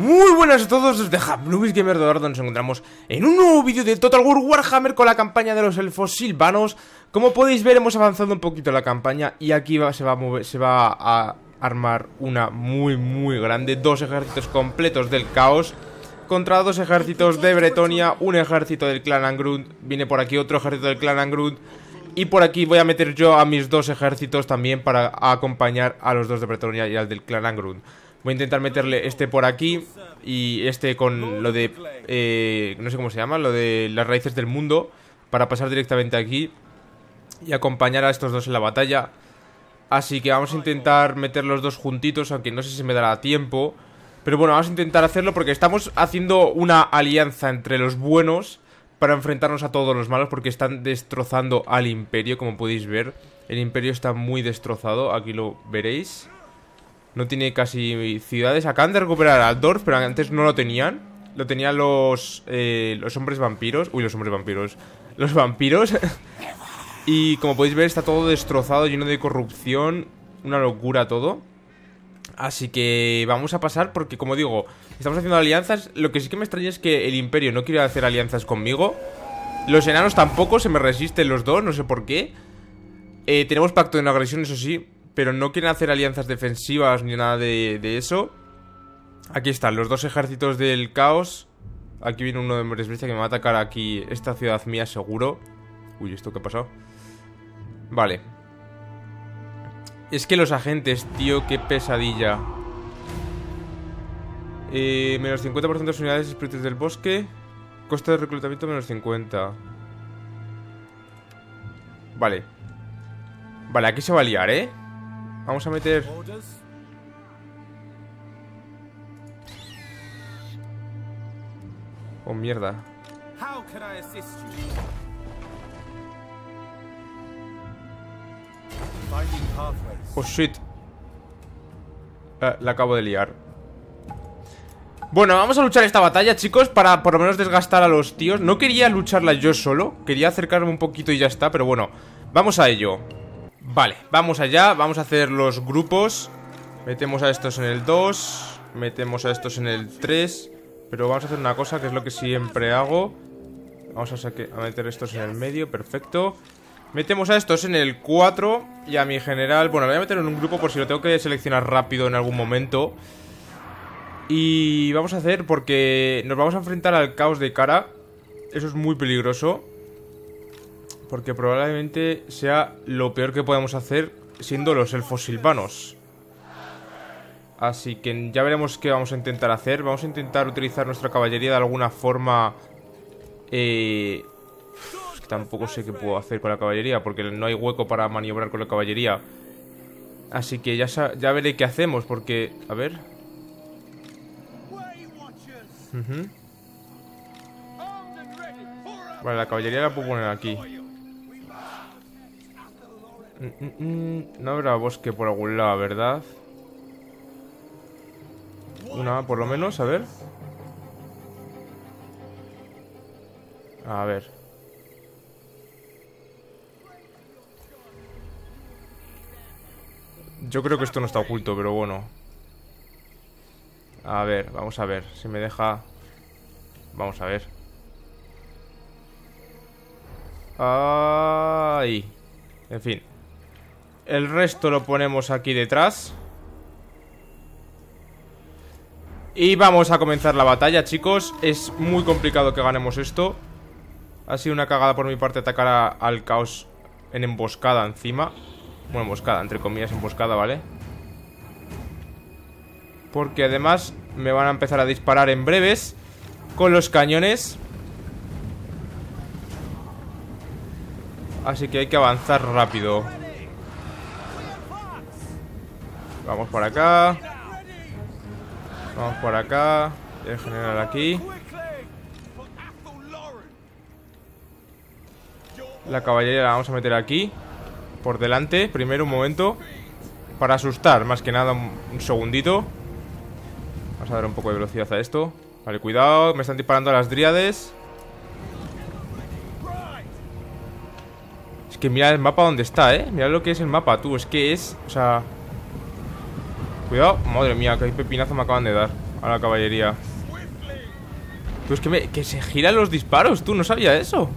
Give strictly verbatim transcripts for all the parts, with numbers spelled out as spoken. Muy buenas a todos, desde HapnubisGamer de Orión nos encontramos en un nuevo vídeo de Total War Warhammer con la campaña de los Elfos Silvanos. Como podéis ver, hemos avanzado un poquito la campaña y aquí va, se, va a mover, se va a armar una muy muy grande. Dos ejércitos completos del caos contra dos ejércitos de Bretonnia, un ejército del Clan Angrund, viene por aquí otro ejército del Clan Angrund. Y por aquí voy a meter yo a mis dos ejércitos también para acompañar a los dos de Bretonnia y al del Clan Angrund. Voy a intentar meterle este por aquí y este con lo de, eh, no sé cómo se llama, lo de las raíces del mundo, para pasar directamente aquí y acompañar a estos dos en la batalla. Así que vamos a intentar meter los dos juntitos, aunque no sé si me dará tiempo. Pero bueno, vamos a intentar hacerlo porque estamos haciendo una alianza entre los buenos para enfrentarnos a todos los malos, porque están destrozando al imperio, como podéis ver. El imperio está muy destrozado, aquí lo veréis. No tiene casi ciudades. Acaban de recuperar a Aldorf, pero antes no lo tenían. Lo tenían los, eh, los hombres vampiros. Uy, los hombres vampiros. Los vampiros. Y como podéis ver, está todo destrozado, lleno de corrupción. Una locura todo. Así que vamos a pasar porque, como digo, estamos haciendo alianzas. Lo que sí que me extraña es que el imperio no quiere hacer alianzas conmigo. Los enanos tampoco, se me resisten los dos, no sé por qué. Eh, tenemos pacto de no agresión, eso sí, pero no quieren hacer alianzas defensivas ni nada de, de eso. Aquí están los dos ejércitos del caos. Aquí viene uno de Mordesbrecha que me va a atacar aquí esta ciudad mía seguro. Uy, ¿esto qué ha pasado? Vale. Es que los agentes, tío, qué pesadilla. eh, Menos cincuenta por ciento de las unidades espíritus del bosque. Costo de reclutamiento menos cincuenta. Vale. Vale, aquí se va a liar, ¿eh? Vamos a meter... Oh, mierda. Oh, shit. eh, La acabo de liar. Bueno, vamos a luchar esta batalla, chicos, para por lo menos desgastar a los tíos. No quería lucharla yo solo, quería acercarme un poquito y ya está, pero bueno, vamos a ello. Vale, vamos allá, vamos a hacer los grupos. Metemos a estos en el dos, metemos a estos en el tres. Pero vamos a hacer una cosa, que es lo que siempre hago. Vamos a, saque, a meter estos en el medio, perfecto. Metemos a estos en el cuatro. Y a mi general, bueno, lo voy a meter en un grupo por si lo tengo que seleccionar rápido en algún momento. Y vamos a hacer, porque nos vamos a enfrentar al caos de cara. Eso es muy peligroso, porque probablemente sea lo peor que podemos hacer siendo los elfos silvanos. Así que ya veremos qué vamos a intentar hacer. Vamos a intentar utilizar nuestra caballería de alguna forma. Eh, tampoco sé qué puedo hacer con la caballería, porque no hay hueco para maniobrar con la caballería. Así que ya, ya veré qué hacemos, porque... A ver... Uh-huh. Vale, la caballería la puedo poner aquí. No habrá bosque por algún lado, ¿verdad? Una, por lo menos, a ver. A ver. Yo creo que esto no está oculto, pero bueno. A ver, vamos a ver. Si me deja... Vamos a ver. Ahí. En fin. El resto lo ponemos aquí detrás. Y vamos a comenzar la batalla, chicos. Es muy complicado que ganemos esto. Ha sido una cagada por mi parte atacar a, al caos en emboscada encima. Bueno, emboscada, entre comillas, emboscada, ¿vale? Porque además me van a empezar a disparar en breves con los cañones. Así que hay que avanzar rápido. Vamos por acá. Vamos por acá. El general aquí. La caballería la vamos a meter aquí. Por delante, primero un momento. Para asustar, más que nada, un segundito. Vamos a dar un poco de velocidad a esto. Vale, cuidado, me están disparando a las dríades. Que mira el mapa donde está, eh. Mira lo que es el mapa, tú. Es que es. O sea. Cuidado. Madre mía, qué pepinazo me acaban de dar. a la caballería. Tú, es que, me, que se giran los disparos, tú, no sabía eso.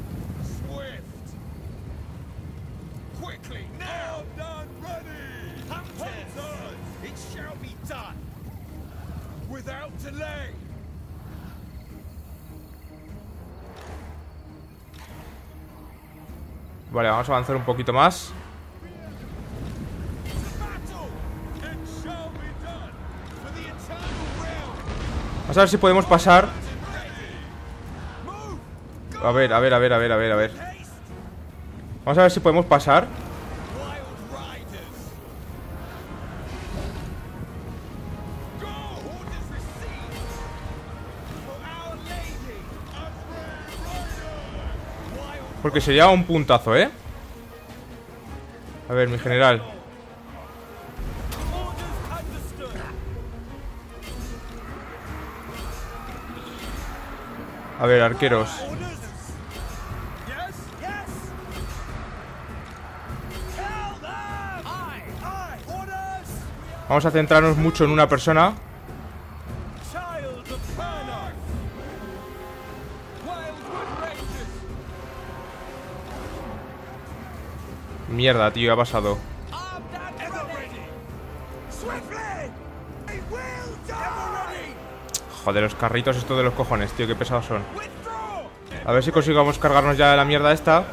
Vale, vamos a avanzar un poquito más. Vamos a ver si podemos pasar. A ver, a ver, a ver, a ver, a ver, a ver. Vamos a ver si podemos pasar. Porque sería un puntazo, ¿eh? A ver, mi general. A ver, arqueros. Vamos a centrarnos mucho en una persona. Mierda, tío, ha pasado. Joder, los carritos estos de los cojones, tío, qué pesados son. A ver si consigamos cargarnos ya de la mierda esta.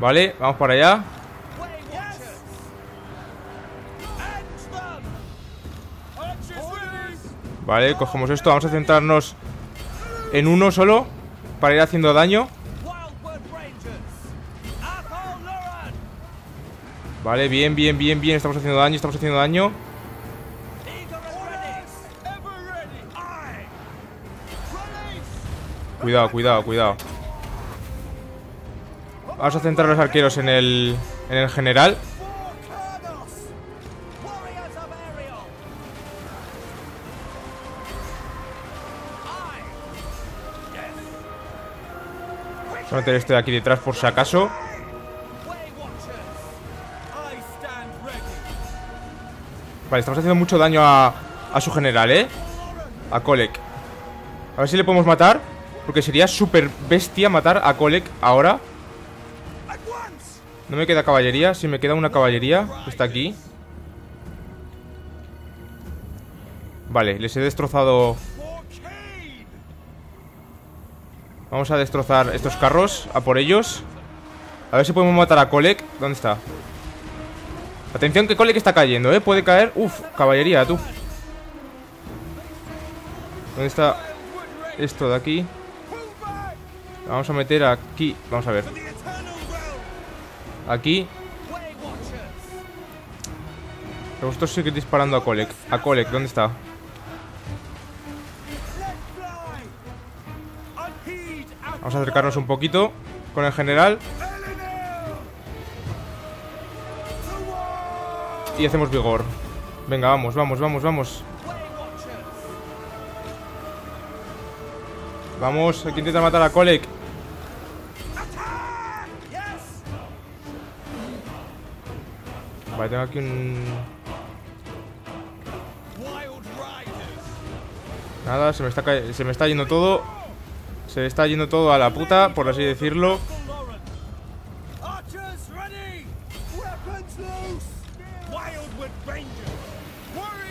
Vale, vamos para allá. Vale, cogemos esto, vamos a centrarnos en uno solo para ir haciendo daño. Vale, bien, bien, bien, bien, estamos haciendo daño, estamos haciendo daño. Cuidado, cuidado, cuidado. Vamos a centrar los arqueros en el, en el general. Voy a meter este de aquí detrás por si acaso. Vale, estamos haciendo mucho daño a, a su general, ¿eh? A Kholek. A ver si le podemos matar, porque sería súper bestia matar a Kholek ahora. No me queda caballería, sí me queda una caballería que está aquí. Vale, les he destrozado... Vamos a destrozar estos carros, a por ellos. A ver si podemos matar a Kholek. ¿Dónde está? Atención que Kholek está cayendo, ¿eh? Puede caer... Uf, caballería, tú. ¿Dónde está esto de aquí? Vamos a meter aquí... Vamos a ver. Aquí. Pero vosotros seguís disparando a Kholek. A Kholek, ¿dónde está? Vamos a acercarnos un poquito con el general. Y hacemos vigor. Venga, vamos, vamos, vamos, vamos. Vamos, hay que intentar matar a Kholek. Vale, tengo aquí un... Nada, se me está, ca... se me está yendo todo. Se está yendo todo a la puta, por así decirlo.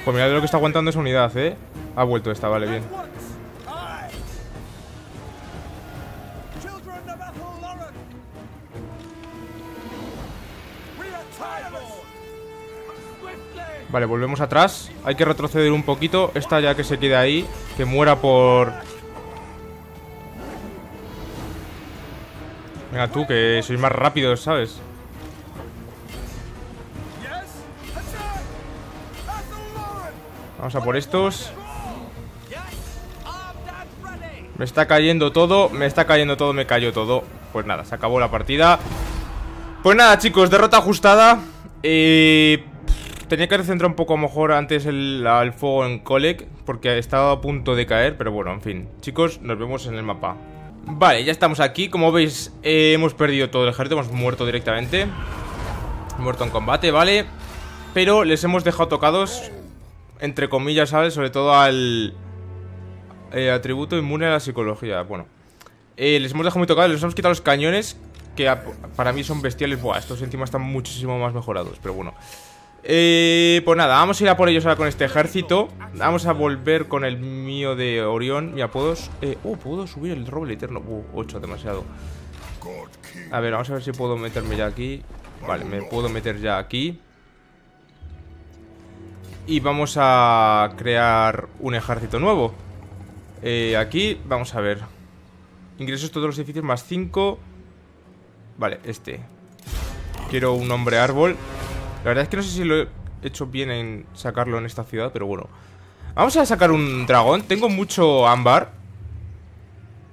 Pues mirad lo que está aguantando esa unidad, ¿eh? Ha vuelto esta, vale, bien. Vale, volvemos atrás. Hay que retroceder un poquito. Esta ya que se quede ahí, que muera por... Venga tú, que sois más rápidos, ¿sabes? Vamos a por estos. Me está cayendo todo, me está cayendo todo, me cayó todo. Pues nada, se acabó la partida. Pues nada, chicos, derrota ajustada. Eh... Tenía que recentrar un poco mejor antes el, el fuego en Kholek, porque estaba a punto de caer, pero bueno, en fin. Chicos, nos vemos en el mapa. Vale, ya estamos aquí. Como veis, eh, hemos perdido todo el ejército, hemos muerto directamente. Muerto en combate, vale. Pero les hemos dejado tocados, entre comillas, ¿sabes? Sobre todo al eh, atributo inmune a la psicología. Bueno, eh, les hemos dejado muy tocados, les hemos quitado los cañones, que para mí son bestiales. Buah, estos encima están muchísimo más mejorados, pero bueno. Eh, pues nada, vamos a ir a por ellos ahora con este ejército. Vamos a volver con el mío de Orión. Mira, puedo... Eh, oh, puedo subir el roble eterno. Uh, ocho, demasiado. A ver, vamos a ver si puedo meterme ya aquí. Vale, me puedo meter ya aquí. Y vamos a crear un ejército nuevo. Eh, aquí, vamos a ver. Ingresos todos los edificios más cinco. Vale, este. Quiero un hombre árbol. La verdad es que no sé si lo he hecho bien en sacarlo en esta ciudad, pero bueno. Vamos a sacar un dragón. Tengo mucho ámbar.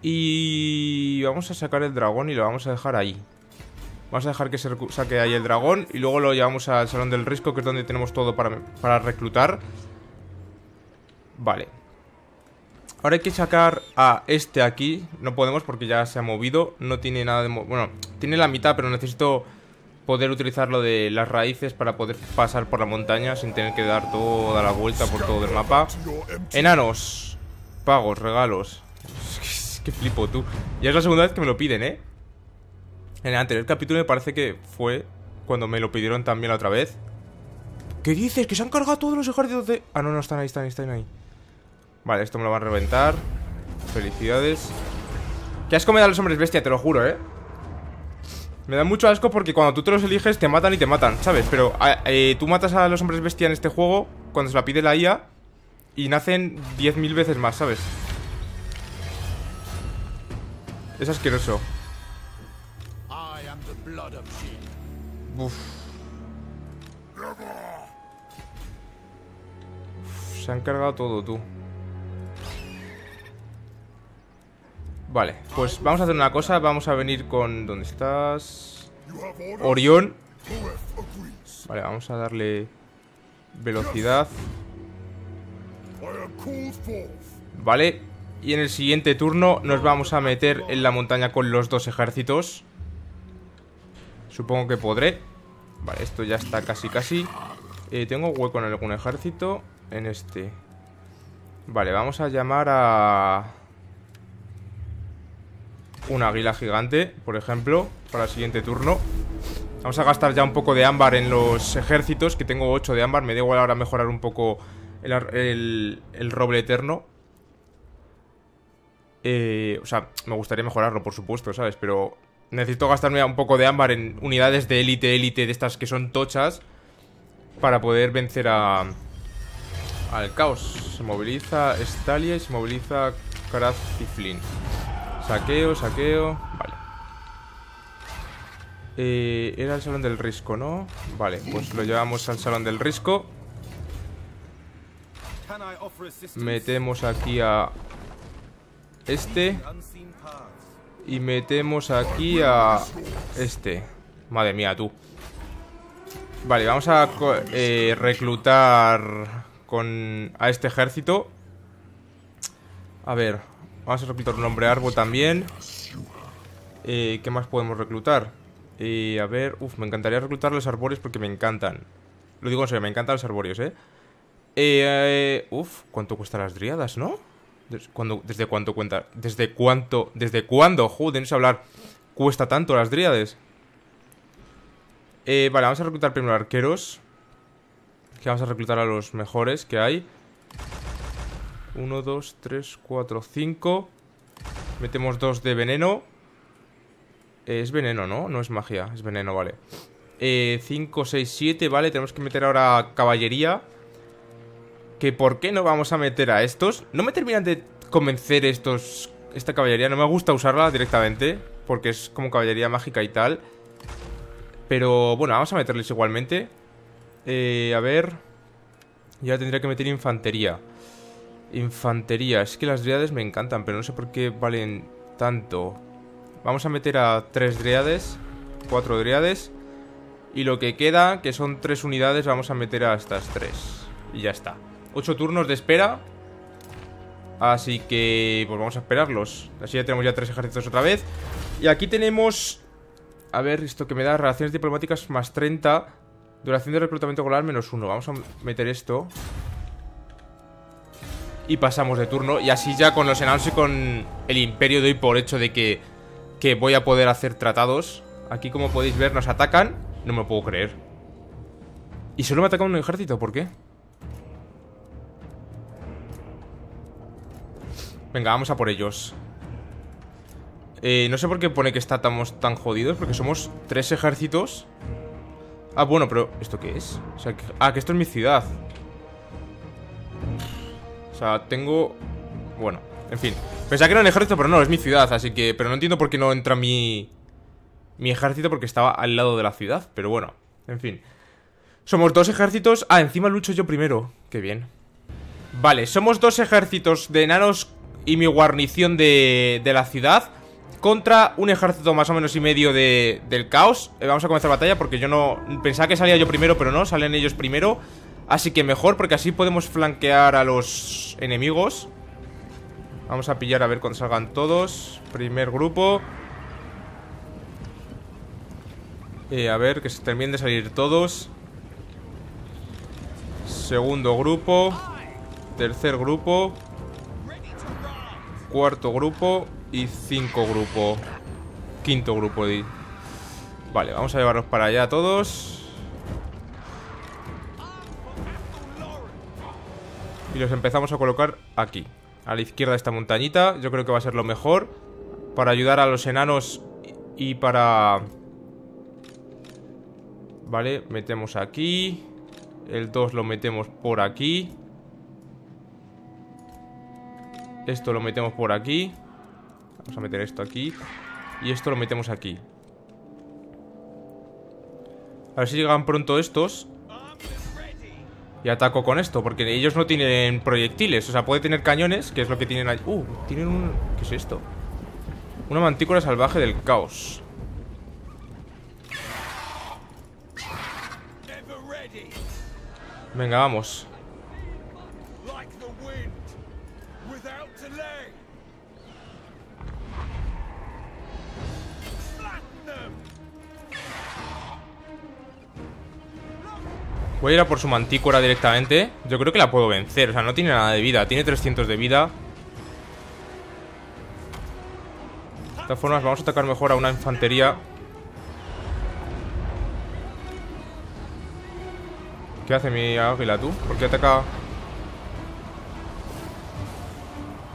Y vamos a sacar el dragón y lo vamos a dejar ahí. Vamos a dejar que se saque ahí el dragón. Y luego lo llevamos al Salón del Risco, que es donde tenemos todo para, para reclutar. Vale. Ahora hay que sacar a este aquí. No podemos porque ya se ha movido. No tiene nada de... Bueno, tiene la mitad, pero necesito poder utilizar lo de las raíces para poder pasar por la montaña sin tener que dar toda la vuelta por todo el mapa. Enanos. Pagos, regalos. Es que flipo, tú. Ya es la segunda vez que me lo piden, ¿eh? En el anterior capítulo me parece que fue cuando me lo pidieron también la otra vez. ¿Qué dices? ¿Que se han cargado todos los ejércitos de...? Ah, no, no, están ahí, están ahí, están ahí. Vale, esto me lo van a reventar. Felicidades. Qué asco me da los hombres bestia, te lo juro, eh. Me da mucho asco porque cuando tú te los eliges te matan y te matan, ¿sabes? Pero eh, tú matas a los hombres bestia en este juego cuando se la pide la I A y nacen diez mil veces más, ¿sabes? Es asqueroso. Uf. Uf, se han cargado todo, tú. Vale, pues vamos a hacer una cosa. Vamos a venir con... ¿Dónde estás? Orión. Vale, vamos a darle velocidad. Vale. Y en el siguiente turno nos vamos a meter en la montaña con los dos ejércitos. Supongo que podré. Vale, esto ya está casi casi. eh, Tengo hueco en algún ejército. En este. Vale, vamos a llamar a... un águila gigante, por ejemplo, para el siguiente turno. Vamos a gastar ya un poco de ámbar en los ejércitos, que tengo ocho de ámbar. Me da igual ahora mejorar un poco el, el, el roble eterno. Eh, o sea, me gustaría mejorarlo, por supuesto, ¿sabes? Pero necesito gastarme un poco de ámbar en unidades de élite, élite de estas que son tochas, para poder vencer a... al caos. Se moviliza Stalia y se moviliza Kraft y Flynn. Saqueo, saqueo. Vale. Eh, era el Salón del Risco, ¿no? Vale, pues lo llevamos al Salón del Risco. Metemos aquí a este. Y metemos aquí a este. Madre mía, tú. Vale, vamos a eh, reclutar con a este ejército. A ver. Vamos a reclutar un hombre árbol también. Eh, ¿Qué más podemos reclutar? Eh, a ver... Uf, me encantaría reclutar los arbóreos porque me encantan. Lo digo en serio, me encantan los arbóreos, ¿eh? eh, eh uf, ¿cuánto cuestan las driadas, no? ¿Desde cuándo, desde cuánto cuenta? ¿Desde cuánto? ¿Desde cuándo? Joder, no sé hablar. ¿Cuesta tanto las driades? Eh, vale, vamos a reclutar primero arqueros. Que vamos a reclutar a los mejores que hay. uno, dos, tres, cuatro, cinco. Metemos dos de veneno. eh, Es veneno, ¿no? No es magia, es veneno, vale. Cinco, seis, siete, vale. Tenemos que meter ahora caballería. Que por qué no vamos a meter a estos. No me terminan de convencer estos. Esta caballería, no me gusta usarla directamente, porque es como caballería mágica y tal. Pero bueno, vamos a meterles igualmente. eh, A ver. Ya tendría que meter infantería. Infantería, es que las driades me encantan, pero no sé por qué valen tanto. Vamos a meter a tres driades, cuatro driades. Y lo que queda, que son tres unidades, vamos a meter a estas tres. Y ya está. Ocho turnos de espera. Así que, pues vamos a esperarlos. Así ya tenemos ya tres ejércitos otra vez. Y aquí tenemos... A ver, esto que me da relaciones diplomáticas más treinta. Duración de reclutamiento colar menos uno. Vamos a meter esto. Y pasamos de turno. Y así ya con los enanos y con el imperio doy por hecho de que, que voy a poder hacer tratados. Aquí, como podéis ver, nos atacan. No me lo puedo creer. Y solo me ataca un ejército, ¿por qué? Venga, vamos a por ellos. Eh, no sé por qué pone que estamos tan jodidos, porque somos tres ejércitos. Ah, bueno, pero ¿esto qué es? O sea, que, ah, que esto es mi ciudad. O sea, tengo... Bueno, en fin. Pensaba que era un ejército, pero no, es mi ciudad, así que... Pero no entiendo por qué no entra mi... Mi ejército, porque estaba al lado de la ciudad. Pero bueno, en fin. Somos dos ejércitos... Ah, encima lucho yo primero. Qué bien. Vale, somos dos ejércitos de enanos y mi guarnición de, de la ciudad contra un ejército más o menos y medio de, del caos. eh, Vamos a comenzar batalla porque yo no... Pensaba que salía yo primero, pero no, salen ellos primero. Así que mejor, porque así podemos flanquear a los enemigos. Vamos a pillar a ver cuando salgan todos. Primer grupo. Eh, a ver, que se terminen de salir todos. Segundo grupo. Tercer grupo. Cuarto grupo. Y cinco grupo. Quinto grupo. Y... Vale, vamos a llevarlos para allá todos. Y los empezamos a colocar aquí, a la izquierda de esta montañita. Yo creo que va a ser lo mejor para ayudar a los enanos y para... Vale, metemos aquí. El dos lo metemos por aquí. Esto lo metemos por aquí. Vamos a meter esto aquí. Y esto lo metemos aquí. A ver si llegan pronto estos. Y ataco con esto, porque ellos no tienen proyectiles. O sea, puede tener cañones, que es lo que tienen ahí. Uh, tienen un... ¿Qué es esto? Una mantícora salvaje del caos. Venga, vamos. Voy a ir a por su mantícora directamente. Yo creo que la puedo vencer, o sea, no tiene nada de vida. Tiene trescientos de vida. De todas formas, vamos a atacar mejor a una infantería. ¿Qué hace mi águila, tú? ¿Por qué ataca?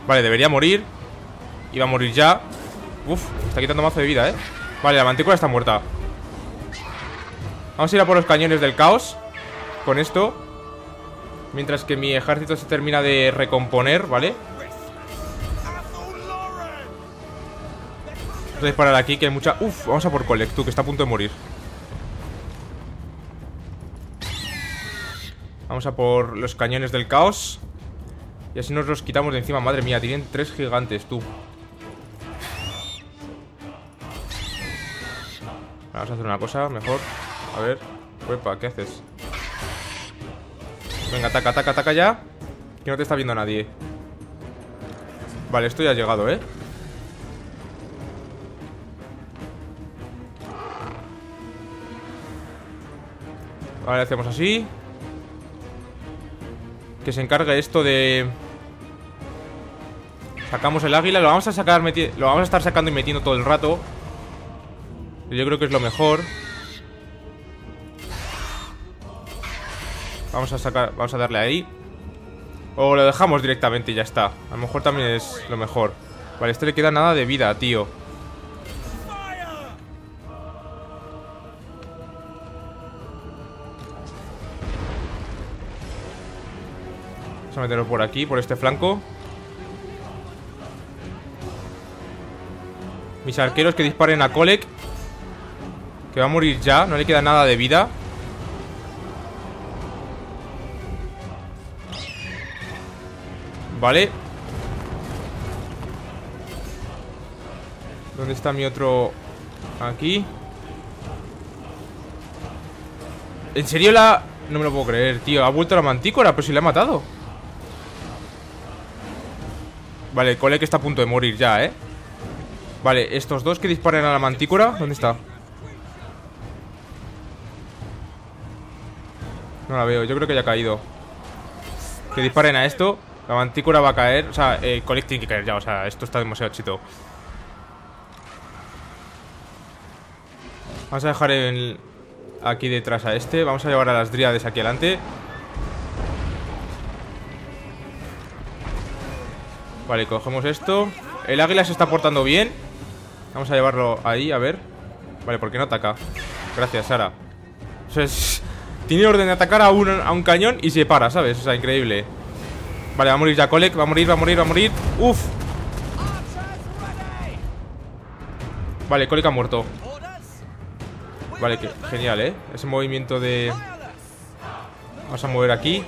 Vale, debería morir. Iba a morir ya. Uf, me está quitando mazo de vida, eh. Vale, la mantícora está muerta. Vamos a ir a por los cañones del caos con esto, mientras que mi ejército se termina de recomponer, ¿vale? Vamos a disparar aquí, que hay mucha... Uf, vamos a por Kholek, tú, que está a punto de morir. Vamos a por los cañones del caos. Y así nos los quitamos de encima. Madre mía, tienen tres gigantes, tú. Vamos a hacer una cosa, mejor. A ver. Uepa, ¿qué haces? Venga, ataca, ataca, ataca ya. Que no te está viendo nadie. Vale, esto ya ha llegado, ¿eh? Vale, hacemos así. Que se encargue esto de... Sacamos el águila. Lo vamos a sacar meti... Lo vamos a estar sacando y metiendo todo el rato. Yo creo que es lo mejor. Vamos a sacar... Vamos a darle ahí. O lo dejamos directamente y ya está. A lo mejor también es lo mejor. Vale, este le queda nada de vida, tío. Vamos a meterlo por aquí, por este flanco. Mis arqueros que disparen a Kholek, que va a morir ya. No le queda nada de vida. Vale. ¿Dónde está mi otro? Aquí. ¿En serio la...? No me lo puedo creer, tío. Ha vuelto la mantícora, pero si la ha matado. Vale, Kholek está a punto de morir ya, ¿eh? Vale, estos dos que disparan a la mantícora, ¿dónde está? No la veo, yo creo que ya ha caído. Que disparen a esto. La mantícora va a caer. O sea, eh, Kholek tiene que caer ya, o sea, esto está demasiado chito. Vamos a dejar el... aquí detrás a este. Vamos a llevar a las dríades aquí adelante. Vale, cogemos esto. El águila se está portando bien. Vamos a llevarlo ahí, a ver. Vale, ¿por qué no ataca? Gracias, Sara. O sea, es... tiene orden de atacar a un, a un cañón y se para, ¿sabes? O sea, increíble. Vale, va a morir ya Kholek. Va a morir, va a morir, va a morir. Uf. Vale, Kholek ha muerto. Vale, que, genial, ¿eh? Ese movimiento de... Vamos a mover aquí.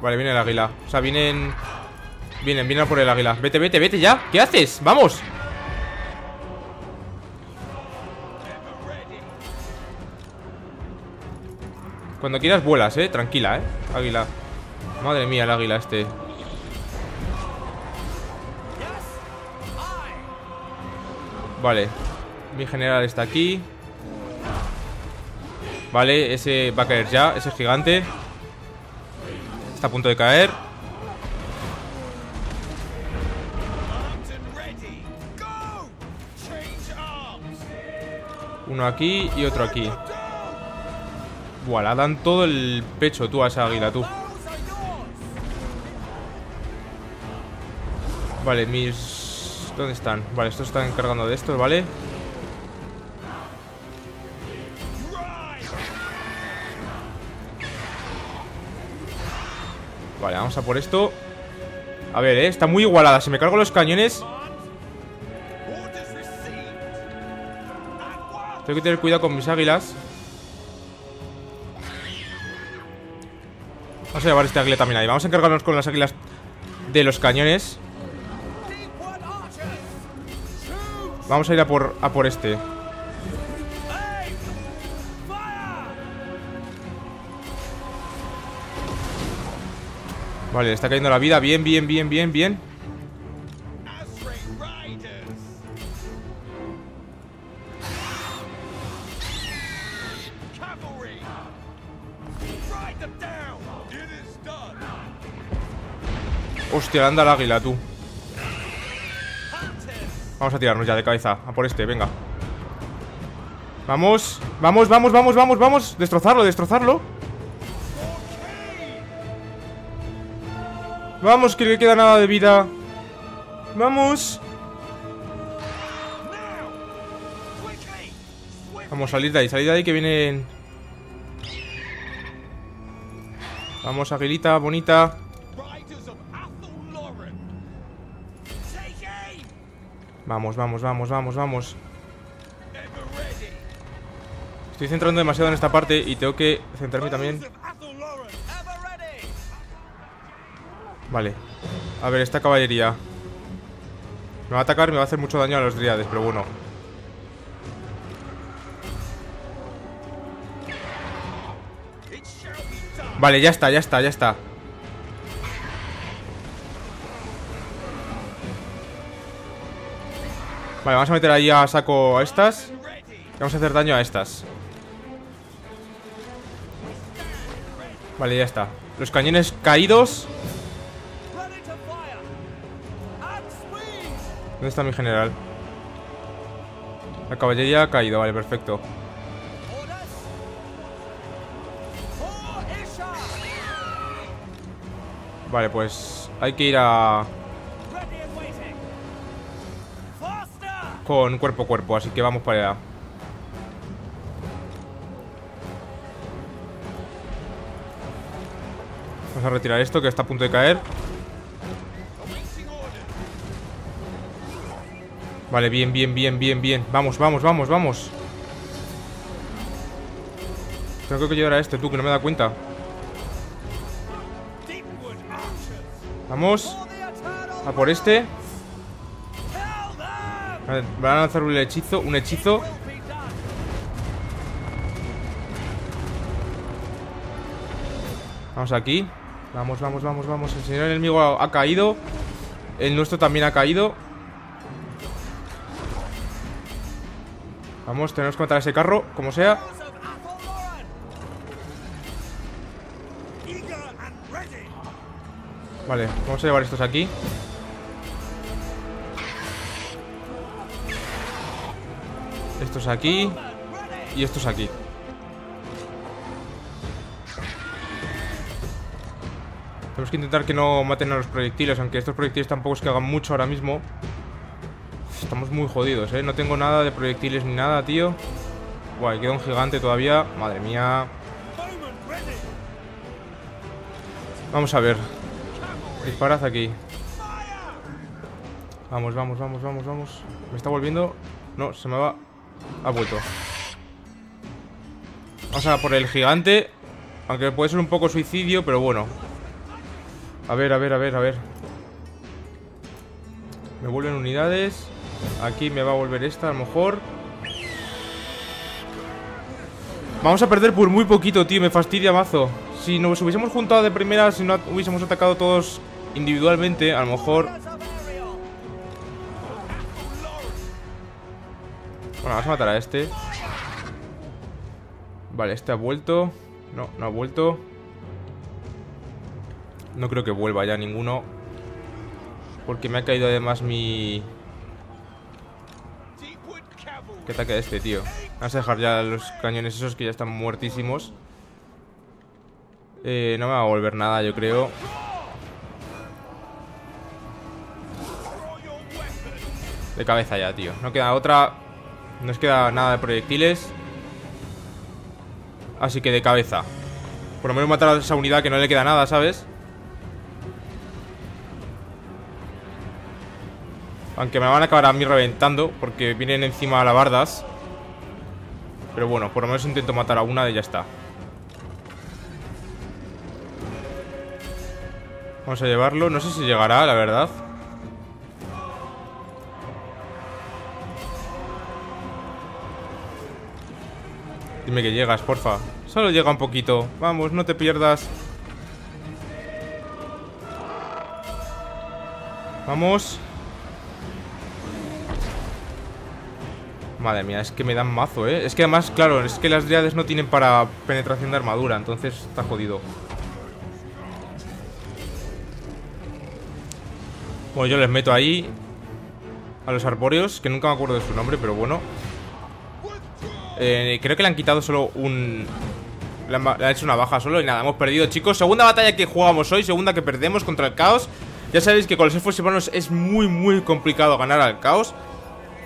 Vale, viene el águila. O sea, vienen... Vienen, vienen a por el águila. Vete, vete, vete ya. ¿Qué haces? ¡Vamos! Cuando quieras vuelas, ¿eh? Tranquila, ¿eh? Águila. Madre mía, el águila este. Vale. Mi general está aquí. Vale, ese va a caer ya. Ese gigante está a punto de caer. Uno aquí y otro aquí. Buah, la dan todo el pecho tú a esa águila, tú. Vale, mis... ¿dónde están? Vale, estos están encargando de estos, ¿vale? Vale, vamos a por esto. A ver, eh, está muy igualada. Si me cargo los cañones, tengo que tener cuidado con mis águilas. Vamos a llevar este águila también ahí. Vamos a encargarnos con las águilas de los cañones. Vamos a ir a por, a por este. Vale, está cayendo la vida. Bien, bien, bien, bien, bien. Hostia, anda el águila, tú. Vamos a tirarnos ya de cabeza. A por este, venga. Vamos, vamos, vamos, vamos, vamos, vamos. Destrozarlo, destrozarlo. Vamos, que le queda nada de vida. Vamos. Vamos, salid de ahí, salid de ahí que vienen. Vamos, aguilita, bonita. Vamos, vamos, vamos, vamos, vamos. Estoy centrando demasiado en esta parte y tengo que centrarme también. Vale. A ver, esta caballería me va a atacar y me va a hacer mucho daño a los dríades, pero bueno. Vale, ya está, ya está, ya está. Vale, vamos a meter ahí a saco a estas. Vamos a hacer daño a estas. Vale, ya está. Los cañones caídos. ¿Dónde está mi general? La caballería ha caído, vale, perfecto. Vale, pues hay que ir a... con cuerpo a cuerpo, así que vamos para allá. Vamos a retirar esto que está a punto de caer. Vale, bien, bien, bien, bien, bien. Vamos, vamos, vamos, vamos. Tengo que llevar a este, tú, que no me da cuenta. Vamos a por este. Van a lanzar un hechizo, un hechizo. Vamos aquí. Vamos, vamos, vamos, vamos. El señor enemigo ha, ha caído. El nuestro también ha caído. Vamos, tenemos que matar a ese carro, como sea. Vale, vamos a llevar estos aquí. Estos aquí. Y estos aquí. Tenemos que intentar que no maten a los proyectiles, aunque estos proyectiles tampoco es que hagan mucho ahora mismo. Estamos muy jodidos, eh. No tengo nada de proyectiles ni nada, tío. Guay, queda un gigante todavía. Madre mía. Vamos a ver. Disparad aquí. Vamos, vamos, vamos, vamos, vamos. ¿Me está volviendo? No, se me va. Ha vuelto. Vamos a por el gigante. Aunque puede ser un poco suicidio, pero bueno. A ver, a ver, a ver, a ver. Me vuelven unidades. Aquí me va a volver esta, a lo mejor. Vamos a perder por muy poquito, tío. Me fastidia mazo. Si nos hubiésemos juntado de primera, si no hubiésemos atacado todos individualmente, a lo mejor... Bueno, vamos a matar a este. Vale, este ha vuelto. No, no ha vuelto. No creo que vuelva ya ninguno, porque me ha caído además mi... ¿Qué ataque de este, tío? Vamos a dejar ya los cañones esos que ya están muertísimos. Eh, no me va a volver nada, yo creo. De cabeza ya, tío. No queda otra. No nos queda nada de proyectiles. Así que de cabeza. Por lo menos matar a esa unidad que no le queda nada, ¿sabes? Aunque me van a acabar a mí reventando, porque vienen encima alabardas. Pero bueno, por lo menos intento matar a una y ya está. Vamos a llevarlo. No sé si llegará, la verdad. Dime que llegas, porfa. Solo llega un poquito. Vamos, no te pierdas. Vamos. Madre mía, es que me dan mazo, eh. Es que además, claro, es que las dríades no tienen para penetración de armadura, entonces está jodido. Bueno, yo les meto ahí a los arbóreos, que nunca me acuerdo de su nombre, pero bueno. Eh, creo que le han quitado solo un... Le han, le han hecho una baja solo y nada, hemos perdido, chicos. Segunda batalla que jugamos hoy, segunda que perdemos contra el caos. Ya sabéis que con los Elfos Silvanos es muy, muy complicado ganar al caos.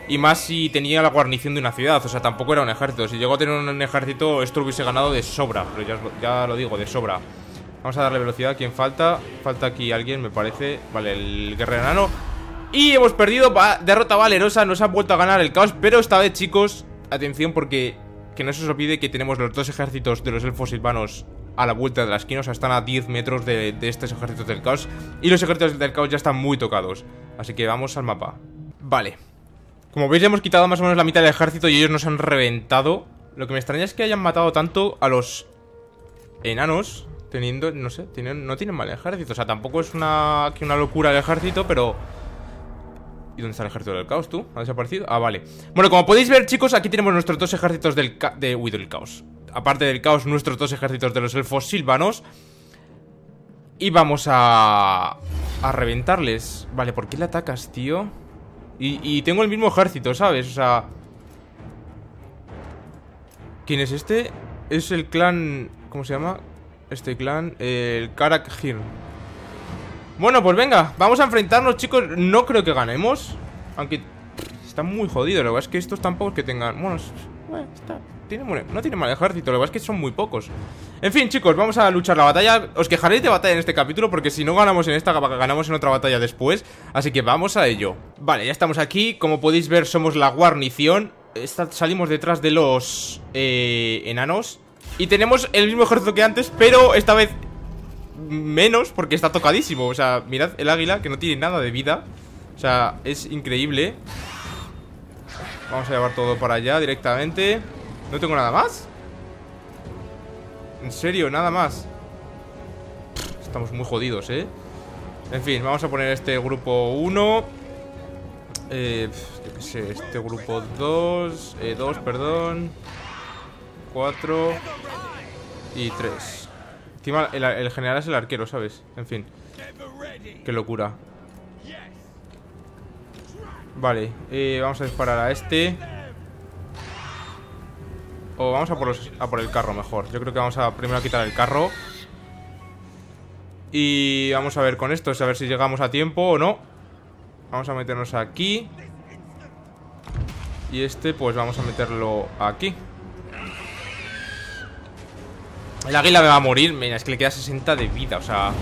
Y más si tenía la guarnición de una ciudad, o sea, tampoco era un ejército. Si llegó a tener un ejército, esto lo hubiese ganado de sobra, pero ya, ya lo digo, de sobra. Vamos a darle velocidad a quien falta. Falta aquí alguien, me parece. Vale, el guerrero enano. Y hemos perdido, derrota valerosa. Nos ha vuelto a ganar el caos, pero esta vez, chicos, atención, porque que no se os olvide que tenemos los dos ejércitos de los elfos silvanos a la vuelta de la esquina. O sea, están a diez metros de, de estos ejércitos del caos. Y los ejércitos del caos ya están muy tocados. Así que vamos al mapa. Vale. Como veis, ya hemos quitado más o menos la mitad del ejército y ellos nos han reventado. Lo que me extraña es que hayan matado tanto a los enanos. Teniendo, no sé, tienen, no tienen mal ejército. O sea, tampoco es una, que una locura el ejército, pero... ¿Y dónde está el ejército del caos, tú? ¿Ha desaparecido? Ah, vale. Bueno, como podéis ver, chicos, aquí tenemos nuestros dos ejércitos del ca de Widow del caos. Aparte del caos, nuestros dos ejércitos de los elfos silvanos. Y vamos a... a reventarles. Vale, ¿por qué le atacas, tío? Y, y tengo el mismo ejército, ¿sabes? O sea... ¿Quién es este? Es el clan... ¿Cómo se llama? Este clan, eh, el Karak Hirn. Bueno, pues venga, vamos a enfrentarnos, chicos. No creo que ganemos. Aunque está muy jodido. La verdad es que estos tampoco es que tengan... Bueno, está... tiene... no tienen mal ejército. La verdad es que son muy pocos. En fin, chicos, vamos a luchar la batalla. Os quejaréis de batalla en este capítulo, porque si no ganamos en esta, ganamos en otra batalla después. Así que vamos a ello. Vale, ya estamos aquí. Como podéis ver, somos la guarnición. Esta... Salimos detrás de los eh, enanos. Y tenemos el mismo ejército que antes, pero esta vez menos, porque está tocadísimo. O sea, mirad el águila, que no tiene nada de vida. O sea, es increíble. Vamos a llevar todo para allá directamente. ¿No tengo nada más? ¿En serio? ¿Nada más? estamos muy jodidos, ¿eh? En fin, vamos a poner este grupo uno. Eh, yo qué sé, este grupo dos. Eh, dos, perdón. cuatro. Y tres. Encima el, el general es el arquero, ¿sabes? En fin. Qué locura. Vale, eh, vamos a disparar a este. O vamos a por, los, a por el carro mejor. Yo creo que vamos a primero a quitar el carro. Y vamos a ver con esto, a ver si llegamos a tiempo o no. Vamos a meternos aquí. Y este pues vamos a meterlo aquí. El águila me va a morir. Mira, es que le queda sesenta de vida, o sea.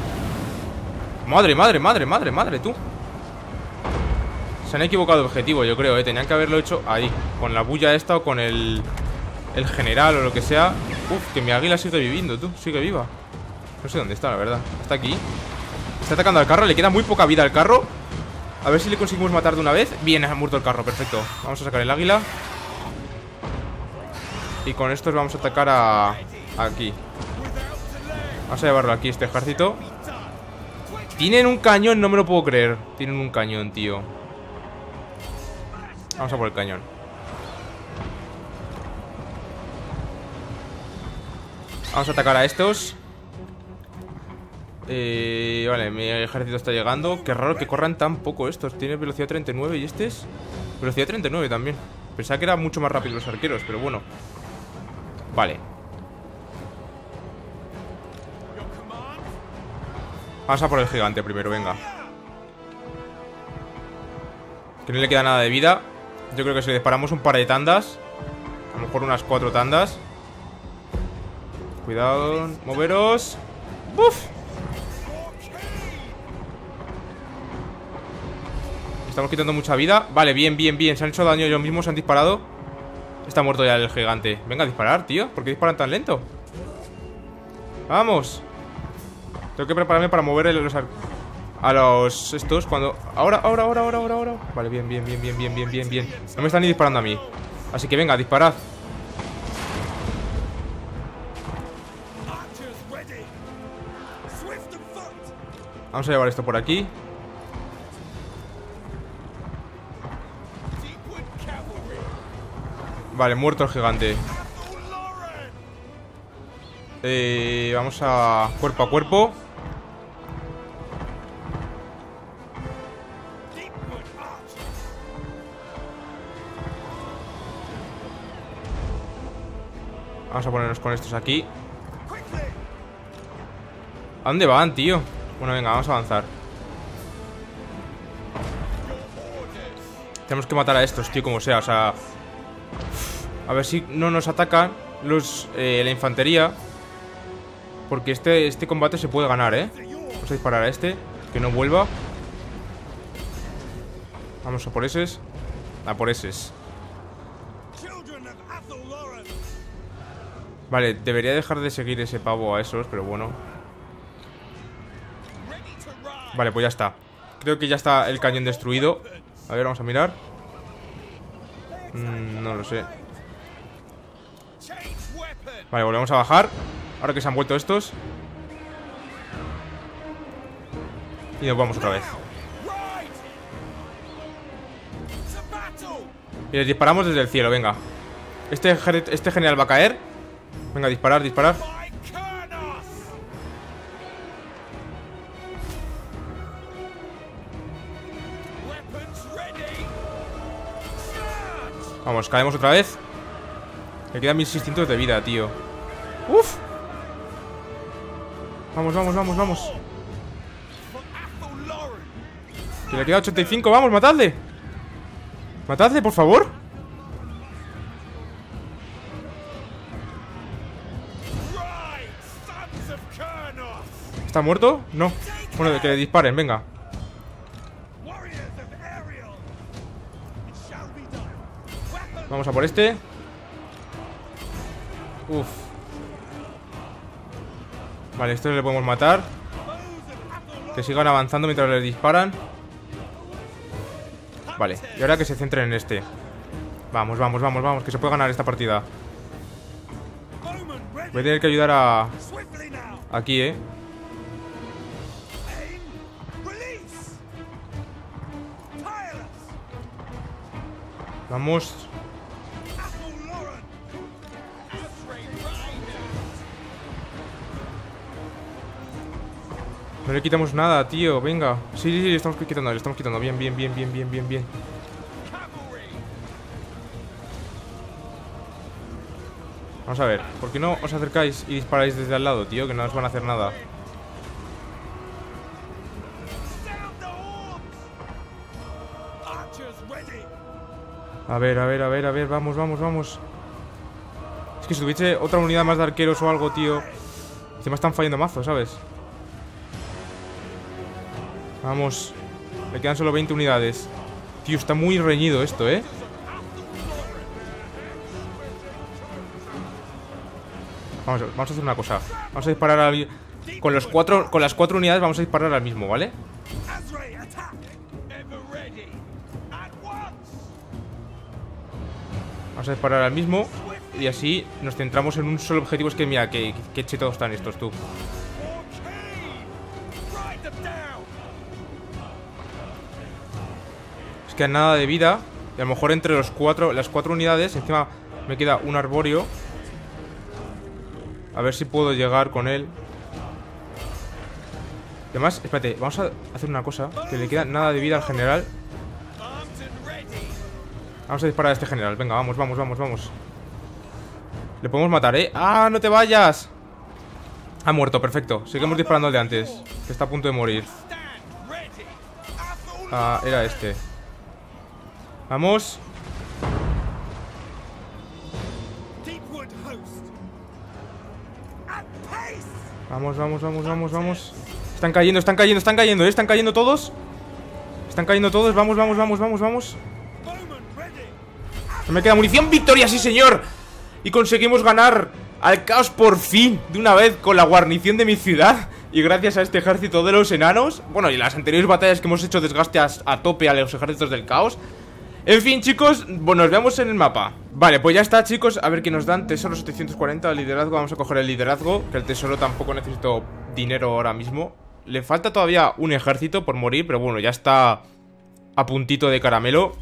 Madre, madre, madre, madre, madre, tú. Se han equivocado de objetivo, yo creo, eh. Tenían que haberlo hecho ahí, con la bulla esta o con el, el general o lo que sea. Uf, que mi águila sigue viviendo, tú. Sigue viva. No sé dónde está, la verdad. Está aquí. Está atacando al carro, le queda muy poca vida al carro. A ver si le conseguimos matar de una vez. Bien, ha muerto el carro, perfecto. Vamos a sacar el águila. Y con estos vamos a atacar a... aquí. Vamos a llevarlo aquí, este ejército. Tienen un cañón, no me lo puedo creer. Tienen un cañón, tío. Vamos a por el cañón. Vamos a atacar a estos. Eh, vale, mi ejército está llegando. Qué raro que corran tan poco estos. Tiene velocidad treinta y nueve y este es velocidad treinta y nueve también. Pensaba que era mucho más rápido los arqueros, pero bueno. Vale. Vamos a por el gigante primero, venga. Que no le queda nada de vida. Yo creo que si le disparamos un par de tandas, a lo mejor unas cuatro tandas. Cuidado, moveros. ¡Buf! Estamos quitando mucha vida. Vale, bien, bien, bien. Se han hecho daño ellos mismos, se han disparado. Está muerto ya el gigante. Venga, a disparar, tío. ¿Por qué disparan tan lento? Vamos. Tengo que prepararme para mover los a los estos cuando... Ahora, ahora, ahora, ahora, ahora, ahora. Vale, bien, bien, bien, bien, bien, bien, bien, bien. No me están ni disparando a mí. Así que venga, disparad. Vamos a llevar esto por aquí. Vale, muerto el gigante. Eh, vamos a... cuerpo a cuerpo. Vamos a ponernos con estos aquí. ¿A dónde van, tío? Bueno, venga, vamos a avanzar. Tenemos que matar a estos, tío, como sea, o sea... A ver si no nos atacan los, eh, la infantería. Porque este, este combate se puede ganar, ¿eh? Vamos a disparar a este. Que no vuelva. Vamos a por esos. A por esos. Vale, debería dejar de seguir ese pavo a esos, pero bueno. Vale, pues ya está. Creo que ya está el cañón destruido. A ver, vamos a mirar. Mm, no lo sé. Vale, volvemos a bajar. Ahora que se han vuelto estos. Y nos vamos otra vez. Y les disparamos desde el cielo, venga. Este, este general va a caer. Venga, disparar, disparar. Vamos, caemos otra vez. Me quedan mil seiscientos de vida, tío. ¡Uf! Vamos, vamos, vamos, vamos. Que le queda ochenta y cinco. Vamos, matadle. Matadle, por favor. ¿Está muerto? No. Bueno, que le disparen, venga. Vamos a por este. Uf. Vale, esto le podemos matar. Que sigan avanzando mientras les disparan. Vale, y ahora que se centren en este. Vamos, vamos, vamos, vamos, que se puede ganar esta partida. Voy a tener que ayudar a... Aquí, eh. Vamos. No le quitamos nada, tío, venga. Sí, sí, sí, le estamos quitando, le estamos quitando. Bien, bien, bien, bien, bien, bien, bien. Vamos a ver, ¿por qué no os acercáis y disparáis desde al lado, tío? Que no os van a hacer nada. A ver, a ver, a ver, a ver, vamos, vamos, vamos. Es que si tuviese otra unidad más de arqueros o algo, tío. Encima están fallando mazo, ¿sabes? Vamos, le quedan solo veinte unidades. Tío, está muy reñido esto, ¿eh? Vamos, vamos a hacer una cosa. Vamos a disparar al... Con, los cuatro, con las cuatro unidades vamos a disparar al mismo, ¿vale? Vamos a disparar al mismo. Y así nos centramos en un solo objetivo. Es que mira, que, que chetados están estos, tú. Queda nada de vida. Y a lo mejor entre los cuatro, las cuatro unidades. Encima me queda un arbóreo. A ver si puedo llegar con él. Y además, espérate, vamos a hacer una cosa. Que le queda nada de vida al general. Vamos a disparar a este general. Venga, vamos, vamos, vamos, vamos. Le podemos matar, ¿eh? ¡Ah, no te vayas! Ha muerto, perfecto. Seguimos disparando al de antes, que está a punto de morir. Ah, era este. Vamos. Vamos, vamos, vamos, vamos, vamos. Están cayendo, están cayendo, están cayendo, ¿eh? Están cayendo todos. Están cayendo todos, vamos, vamos, vamos, vamos, vamos. No me queda munición, victoria, sí señor. Y conseguimos ganar al caos por fin, de una vez, con la guarnición de mi ciudad. Y gracias a este ejército de los enanos. Bueno, y las anteriores batallas que hemos hecho desgaste a, a tope a los ejércitos del caos. En fin, chicos, bueno, nos vemos en el mapa. Vale, pues ya está, chicos, a ver qué nos dan. Tesoro setecientos cuarenta, liderazgo, vamos a coger el liderazgo. Que el tesoro tampoco necesito dinero ahora mismo. Le falta todavía un ejército por morir, pero bueno, ya está a puntito de caramelo.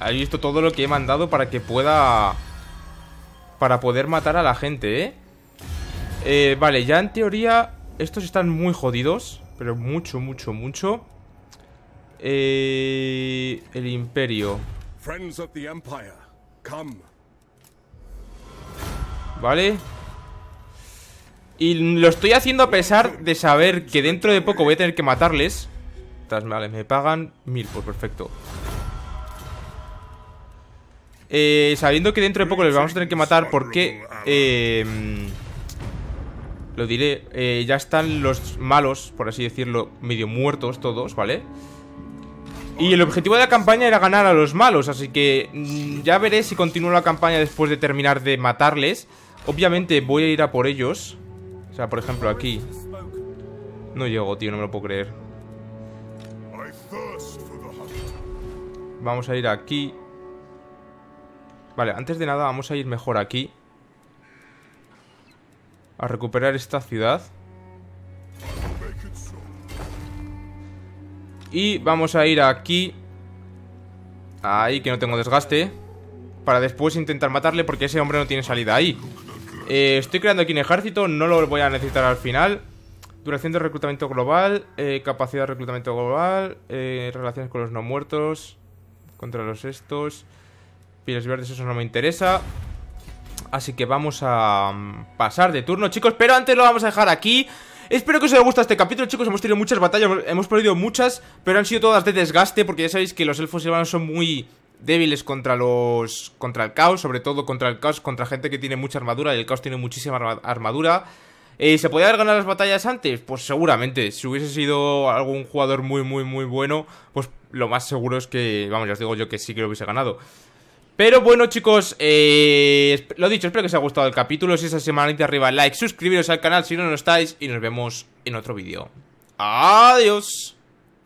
Habéis visto todo lo que he mandado para que pueda... Para poder matar a la gente, ¿eh? Eh, vale, ya en teoría estos están muy jodidos. Pero mucho, mucho, mucho. Eh, el imperio. Vale. Y lo estoy haciendo a pesar de saber que dentro de poco voy a tener que matarles. Vale, me pagan mil, pues perfecto. Eh, sabiendo que dentro de poco les vamos a tener que matar porque... Eh... Lo diré, eh, ya están los malos, por así decirlo, medio muertos todos, ¿vale? Y el objetivo de la campaña era ganar a los malos, así que ya veré si continúo la campaña después de terminar de matarles. Obviamente voy a ir a por ellos. O sea, por ejemplo, aquí. No llego, tío, no me lo puedo creer. Vamos a ir aquí. Vale, antes de nada vamos a ir mejor aquí. A recuperar esta ciudad. Y vamos a ir aquí. Ahí, que no tengo desgaste. Para después intentar matarle porque ese hombre no tiene salida ahí. eh, Estoy creando aquí un ejército. No lo voy a necesitar al final. Duración de reclutamiento global. eh, Capacidad de reclutamiento global. eh, Relaciones con los no muertos. Contra los estos. Pieles verdes, eso no me interesa. Así que vamos a pasar de turno, chicos, pero antes lo vamos a dejar aquí. Espero que os haya gustado este capítulo, chicos. Hemos tenido muchas batallas, hemos perdido muchas, pero han sido todas de desgaste, porque ya sabéis que los elfos silvanos son muy débiles contra los... Contra el caos, sobre todo contra el caos, contra gente que tiene mucha armadura. Y el caos tiene muchísima armadura. eh, ¿Se podía haber ganado las batallas antes? Pues seguramente, si hubiese sido algún jugador muy, muy, muy bueno, pues lo más seguro es que... Vamos, ya os digo yo que sí que lo hubiese ganado. Pero bueno, chicos, eh, lo dicho, espero que os haya gustado el capítulo. Si es así, manita arriba, like, suscribiros al canal si no lo estáis. Y nos vemos en otro vídeo. Adiós.